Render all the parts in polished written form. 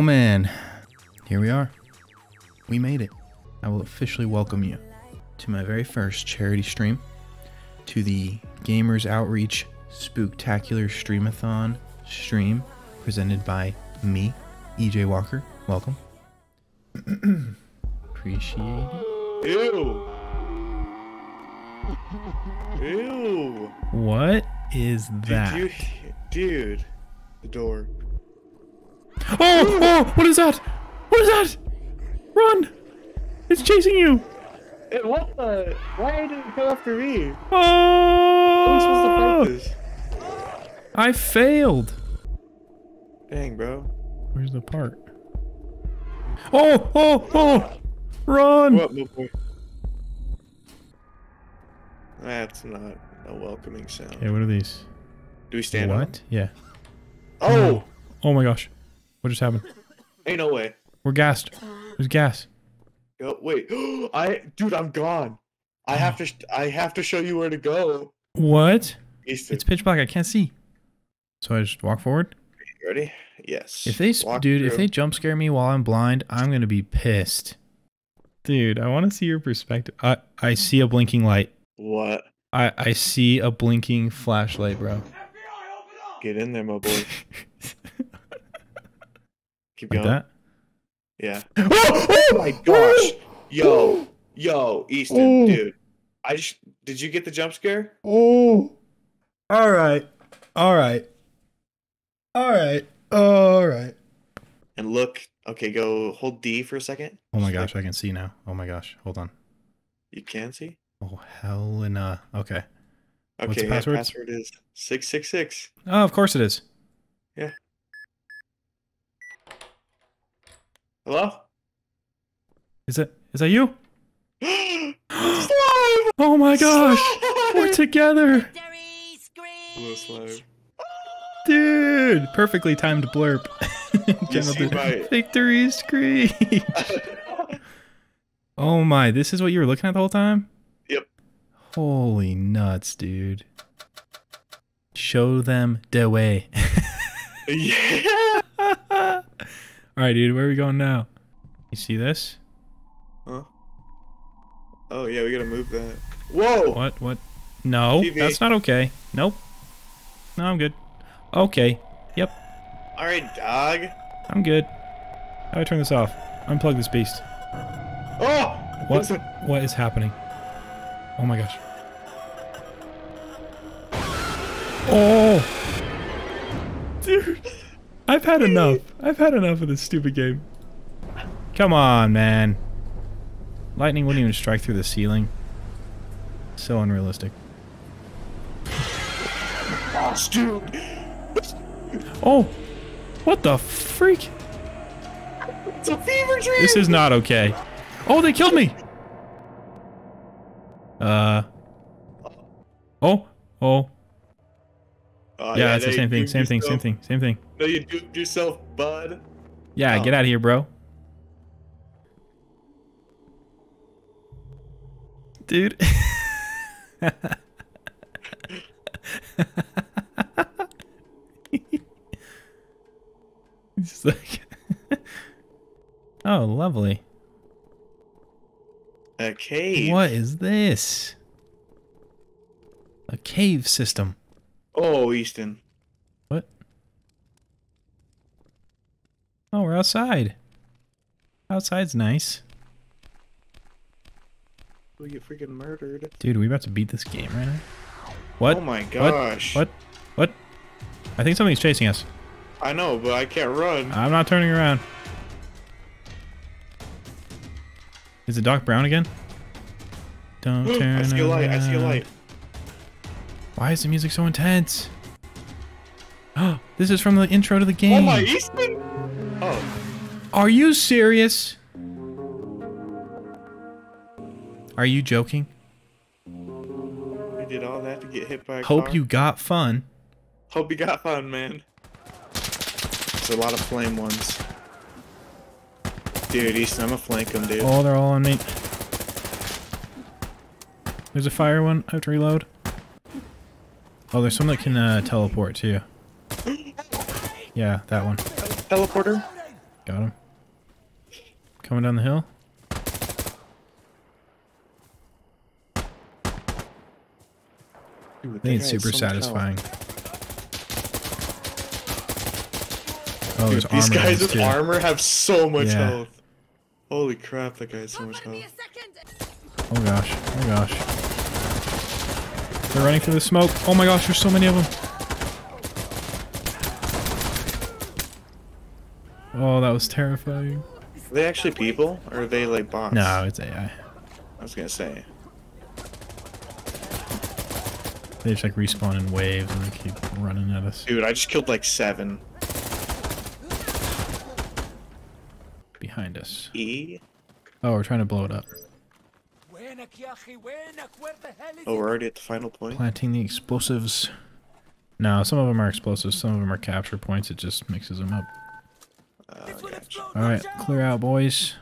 Oh man, here we are. We made it. I will officially welcome you to my very first charity stream, to the Gamers Outreach Spooktacular Streamathon stream presented by me, EJ Walker. Welcome. Appreciate it. Ew. Ew. What is that? Dude, the door. Oh, oh, what is that? What is that? Run! It's chasing you! It, what the? Why did it go after me? Oh! I was supposed to focus. I failed! Dang, bro. Where's the part? Oh! Oh! Oh! Run! What, little boy? That's not a welcoming sound. Okay, what are these? Do we stand on? What? Yeah. Oh! Oh my gosh. What just happened? Ain't no way. We're gassed. There's gas. Oh, wait. Dude, I'm gone. I have to show you where to go. What? Eastern. It's pitch black. I can't see. So I just walk forward? You ready? Yes. If they, if they jump scare me while I'm blind, I'm going to be pissed. Dude, I want to see your perspective. I see a blinking light. What? I see a blinking flashlight, bro. FBI, open up! Get in there, my boy. Keep going. Like that? Yeah. Oh my gosh. Yo. Yo, Easton, dude. Did you get the jump scare? Oh. All right. All right. All right. All right. And look. Okay, go hold D for a second. Oh my gosh, I can see now. Oh my gosh. Hold on. You can see? Oh, hell and okay. Okay, what's the password? Password is 666. Oh, of course it is. Yeah. Hello? Is that you? Slime! Oh my gosh! Slime! We're together! Hello, Slime. Dude! Perfectly timed blurb. Victory screech! Oh my, this is what you were looking at the whole time? Yep. Holy nuts, dude. Show them the way. Yeah! All right, dude, where are we going now? You see this? Huh? Oh, yeah, we gotta move that. Whoa! What? What? No, TV. That's not okay. Nope. No, I'm good. Okay. Yep. All right, dog. I'm good. How do I turn this off? Unplug this beast. Oh! What is happening? Oh, my gosh. Oh! Dude! I've had enough. I've had enough of this stupid game. Come on, man. Lightning wouldn't even strike through the ceiling. So unrealistic. Oh, dude. Oh, what the freak? It's a fever dream. This is not okay. Oh, they killed me. Oh. Oh. Yeah, it's the same thing. Same thing. Same thing. Same thing. No, you duped yourself, bud. Yeah, get out of here, bro. Dude. It's like... Oh, lovely. A cave. What is this? A cave system. Oh, Easton. Oh, we're outside. Outside's nice. We get freaking murdered. Dude, are we about to beat this game right now? What? Oh my gosh. What? I think something's chasing us. I know, but I can't run. I'm not turning around. Is it Doc Brown again? Don't turn around. I see a light. I see a light. Why is the music so intense? Oh, this is from the intro to the game. Oh my, Easton! Oh. Are you serious? Are you joking? I did all that to get hit by a car. Hope you got fun. Hope you got fun, man. There's a lot of flame ones. Dude, Easton, I'm gonna flank them, dude. Oh, they're all on me. There's a fire one. I have to reload. Oh, there's some that can teleport, too. Yeah, that one. Teleporter? Got him. Coming down the hill. I think it's super satisfying. Oh, dude, these guys with armor have so much health. Holy crap, that guy has so much health. Oh gosh, oh gosh. They're running through the smoke. Oh my gosh, there's so many of them. Oh, that was terrifying. Are they actually people? Or are they like bots? No, it's AI. I was gonna say. They just like respawn in waves and they keep running at us. Dude, I just killed like 7. Behind us. Oh, we're trying to blow it up. Oh, we're already at the final point? Planting the explosives. No, some of them are explosives, some of them are capture points. It just mixes them up. Gotcha. Alright, clear out, boys.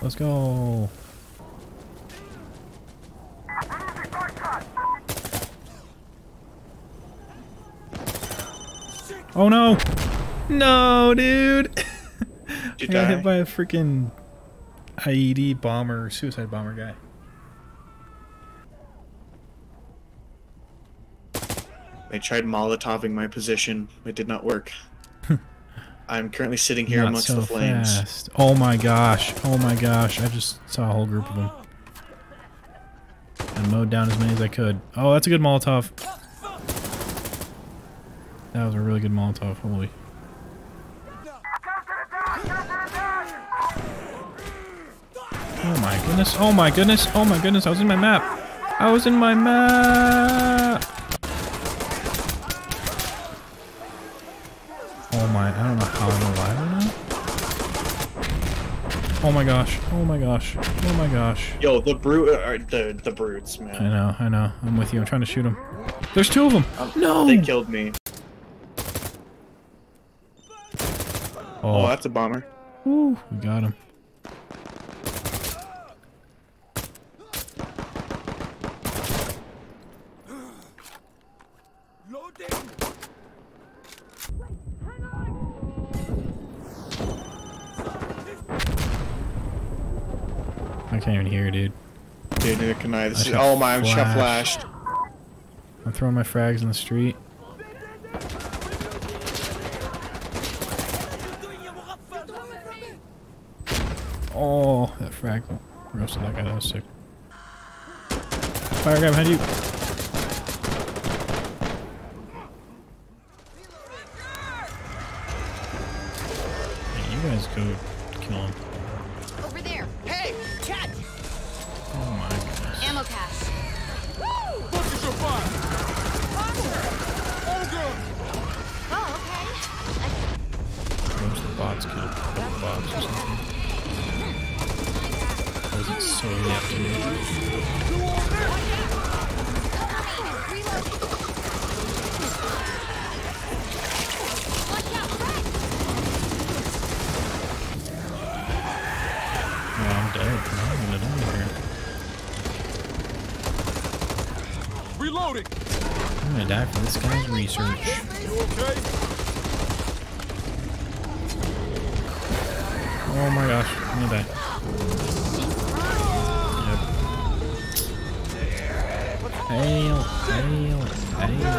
Let's go. Oh no! No, dude! Did you die? I got hit by a freaking IED bomber, suicide bomber guy. They tried Molotoving my position. It did not work. I'm currently sitting here amongst the flames. Fast. Oh my gosh. Oh my gosh. I just saw a whole group of them. I mowed down as many as I could. Oh, that's a good Molotov. That was a really good Molotov. Holy. Oh my goodness. Oh my goodness. Oh my goodness. I was in my map. I was in my map. Oh my, I don't know how I'm alive right now. Oh my gosh, oh my gosh, oh my gosh. Yo, the brute, the brutes, man. I know, I'm with you, I'm trying to shoot them. There's 2 of them! No! They killed me. Oh, that's a bomber. Woo, we got him. I can't even hear, dude. Dude, neither can I. This is, oh my, I'm shot flashed. I'm throwing my frags in the street. Oh, that frag roasted that guy. That was sick. Fire guy behind you. Hey, you guys go kill him. Over there. Hey! Cat! Oh my goodness. Ammo cache. Woo! Focus your fire! All good! Oh, okay. Most of the bots killed a couple of bots or something. That was so reloading. I'm gonna die for this guy's research. Oh my gosh, I'm gonna die. Yep. Fail, fail, fail.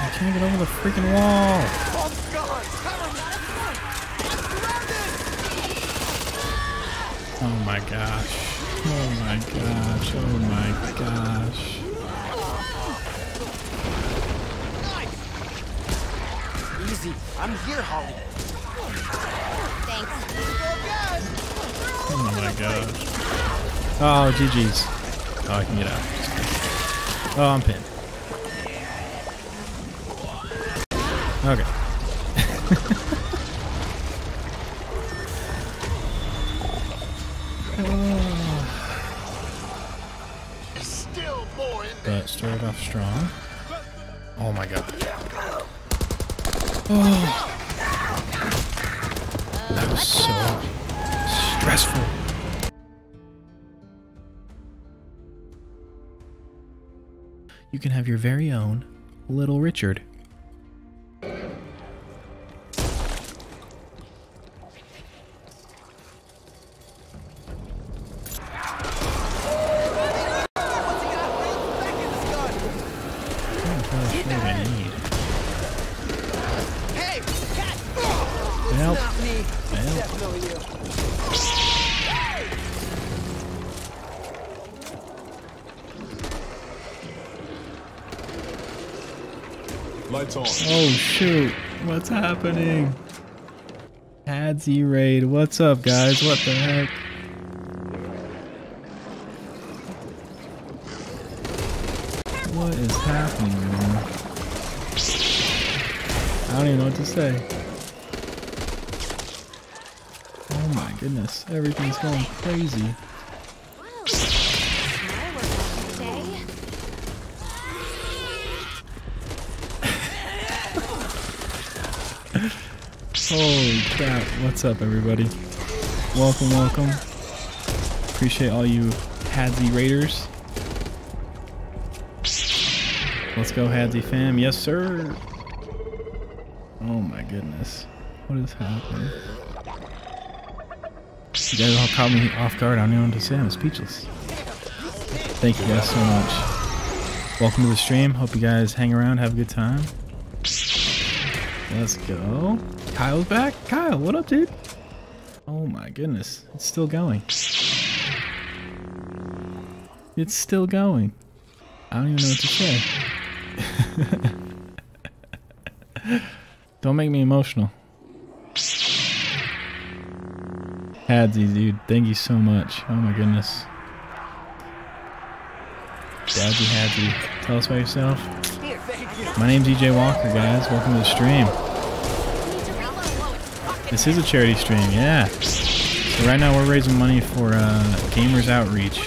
I can't get over the freaking wall! Oh god! Oh my gosh. Oh my gosh. Oh my gosh. Easy. I'm here, Holly. Thanks. Oh my god. Oh, GG's. Oh, I can get out. Oh, I'm pinned. Okay. Still more in there. But started off strong. Oh my god. Oh, that was so stressful. You can have your very own Little Richard. Oh shoot, what's happening? Hadzi raid, what's up guys, what the heck? What is happening, man? I don't even know what to say. Oh my goodness, everything's going crazy. Holy crap, what's up everybody? Welcome, welcome. Appreciate all you Hadzi raiders. Let's go Hadzi fam, yes sir! Oh my goodness, what is happening? You guys all caught me off guard, I don't know what to say, I'm speechless. Thank you guys so much. Welcome to the stream, hope you guys hang around, have a good time. Let's go. Kyle's back. Kyle, what up, dude? Oh my goodness. It's still going. It's still going. I don't even know what to say. Don't make me emotional. Hadzi, dude. Thank you so much. Oh my goodness. Daddy Hadzi. Tell us about yourself. My name's EJ Walker, guys. Welcome to the stream. This is a charity stream, yeah. So right now we're raising money for Gamers Outreach.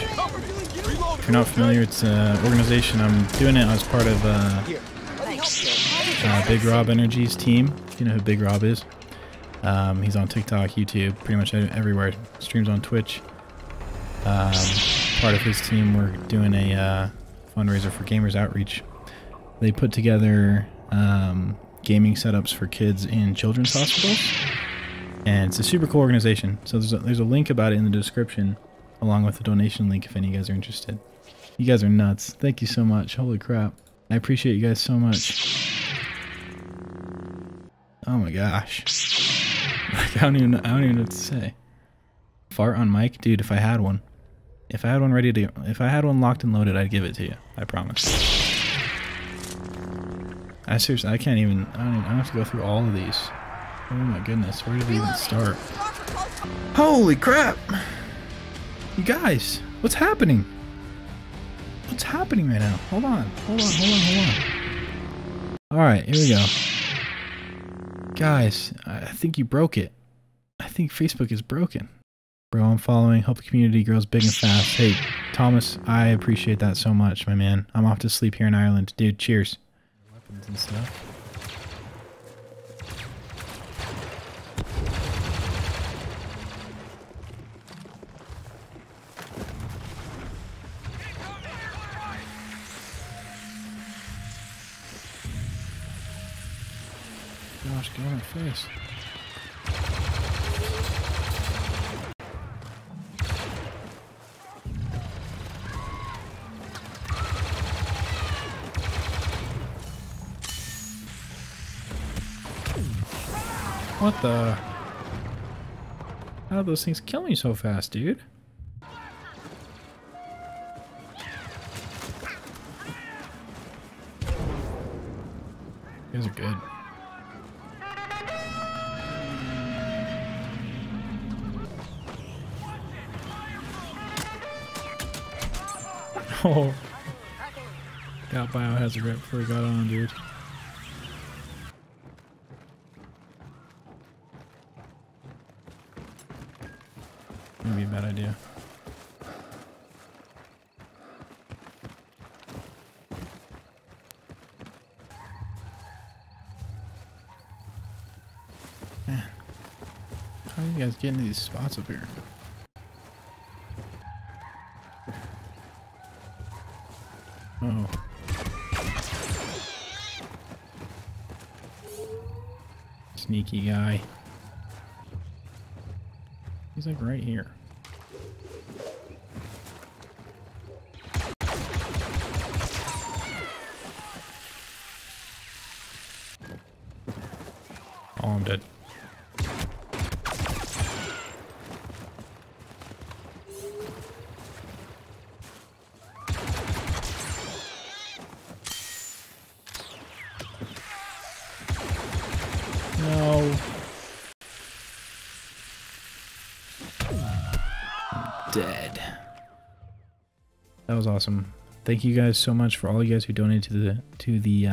If you're not familiar, it's an organization. I'm doing it as part of Big Rob Energy's team. If you know who Big Rob is. He's on TikTok, YouTube, pretty much everywhere. Streams on Twitch. Part of his team, we're doing a fundraiser for Gamers Outreach. They put together gaming setups for kids in children's hospitals, and it's a super cool organization. So there's a link about it in the description, along with the donation link if any of you guys are interested. You guys are nuts. Thank you so much. Holy crap. I appreciate you guys so much. Oh my gosh. Like, I don't even know what to say. Fart on mic? Dude, if I had one. If I had one ready to, if I had one locked and loaded, I'd give it to you. I promise. I seriously, I can't even, I have to go through all of these. Oh my goodness, where did we even start? Holy crap! You guys, what's happening? What's happening right now? Hold on, hold on. Alright, here we go. Guys, I think you broke it. I think Facebook is broken. Bro, I'm following, help the community grows big and fast. Hey, Thomas, I appreciate that so much, my man. I'm off to sleep here in Ireland. Dude, cheers. And stuff. Gosh, get on my face. What the? How do those things kill me so fast, dude? These are good. Oh. Got biohazard right before I got on, dude. Be a bad idea. do you guys get into these spots up here? Uh oh. Sneaky guy. He's like right here. Oh, I'm dead. No. Dead. That was awesome. Thank you guys so much for all you guys who donated to the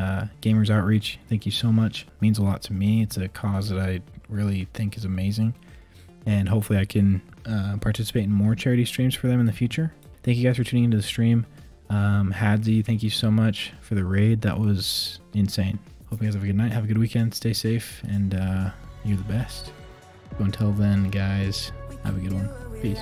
Gamers Outreach. Thank you so much. It means a lot to me. It's a cause that I really think is amazing, and hopefully I can participate in more charity streams for them in the future. Thank you guys for tuning into the stream. Hadzi, thank you so much for the raid. That was insane. Hope you guys have a good night, have a good weekend, stay safe, and you're the best. So until then, guys, have a good one. Peace.